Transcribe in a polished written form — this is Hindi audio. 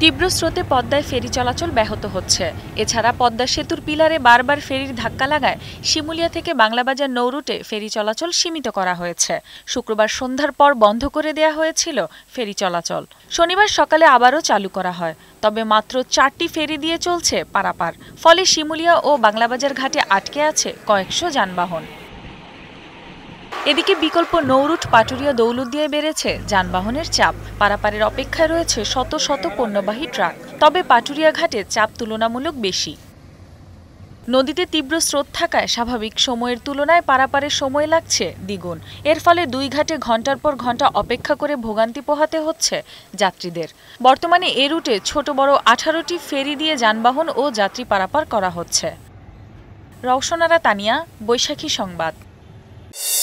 तीव्र स्रोते पद्माय फेरी चलाचल ब्याहत होच्छे। एछाड़ा पद्मा सेतुर पिलारे बार बार फेरिर धक्का लागाय शिमुलिया थेके बांगलाबाजार नौरुटे फेरी चलाचल सीमित करा हयेछे। शुक्रवार सन्ध्यार पर बंध करे देया हयेछिलो फेरी चलाचल। शनिवार सकाले आबारो चालू करा हय। तबे मात्र 4टी फेरी दिये चलछे पारापार, फले शिमुलिया ओ बांगलाबाजार घाटे आटके आछे कयेकशो यानबाहन। एदिके विकल्प नौरुट पाटुरिया दौलतदियाय़ बेड़ेछे यानबाहनेर चाप। पारापारेर अपेक्षाय़ रयेछे शत शत पण्यबाही ट्राक। तबे पाटुरिया घाटे चाप तुलनामूलक बेशी। नदीते तीव्र स्रोत थाकाय़ स्वाभाविक समयेर तुलनाय़ पारापारे समय लागछे द्विगुण। एर फले दुई घाटे घंटार पर घंटा अपेक्षा करे भोगान्ति पोहाते होच्छे यात्रीदेर। बर्तमाने ए रूटे छोट बड़ 18टी फेरी दिये यानबाहन ओ यात्री पारापार करा होच्छे। रौशनारा तानिया, बैशाखी संबाद।